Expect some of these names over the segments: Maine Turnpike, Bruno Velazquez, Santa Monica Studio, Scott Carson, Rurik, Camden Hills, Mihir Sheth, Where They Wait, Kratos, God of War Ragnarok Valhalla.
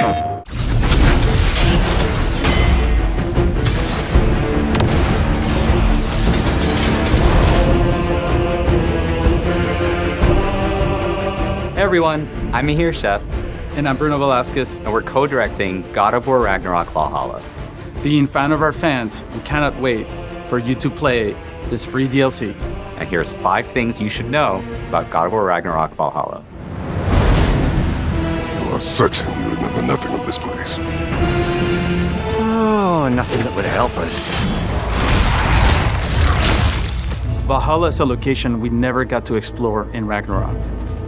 Hey everyone, I'm Mihir Sheth. And I'm Bruno Velazquez. And we're co-directing God of War Ragnarok Valhalla. Being fan of our fans, we cannot wait for you to play this free DLC. And here's 5 things you should know about God of War Ragnarok Valhalla. You are certain you remember nothing of this place. Oh, nothing that would help us. Valhalla is a location we never got to explore in Ragnarok.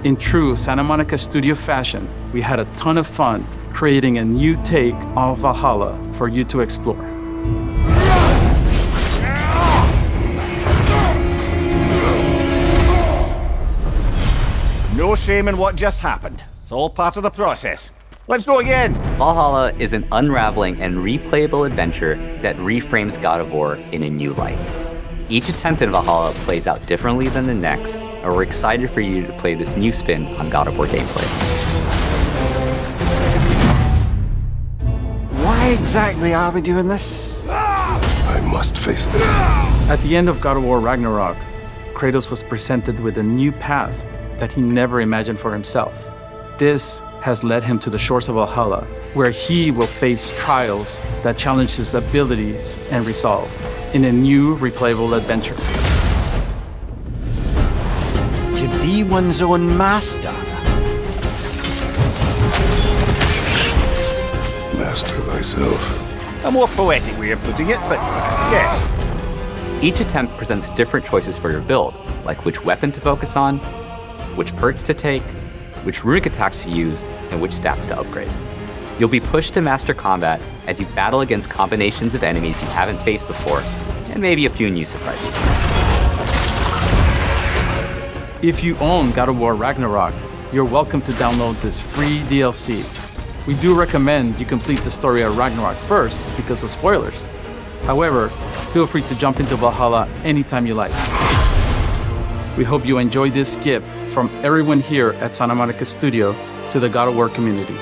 In true Santa Monica Studio fashion, we had a ton of fun creating a new take on Valhalla for you to explore. No shame in what just happened. It's all part of the process. Let's go again! Valhalla is an unraveling and replayable adventure that reframes God of War in a new light. Each attempt at Valhalla plays out differently than the next, and we're excited for you to play this new spin on God of War gameplay. Why exactly are we doing this? I must face this. At the end of God of War Ragnarok, Kratos was presented with a new path that he never imagined for himself. This has led him to the shores of Valhalla, where he will face trials that challenge his abilities and resolve in a new replayable adventure. To be one's own master. Master thyself. A more poetic way of putting it, but yes. Each attempt presents different choices for your build, like which weapon to focus on, which perks to take, which Rurik attacks to use, and which stats to upgrade. You'll be pushed to master combat as you battle against combinations of enemies you haven't faced before, and maybe a few new surprises. If you own God of War Ragnarok, you're welcome to download this free DLC. We do recommend you complete the story of Ragnarok first because of spoilers. However, feel free to jump into Valhalla anytime you like. We hope you enjoy this skip from everyone here at Santa Monica Studio to the God of War community.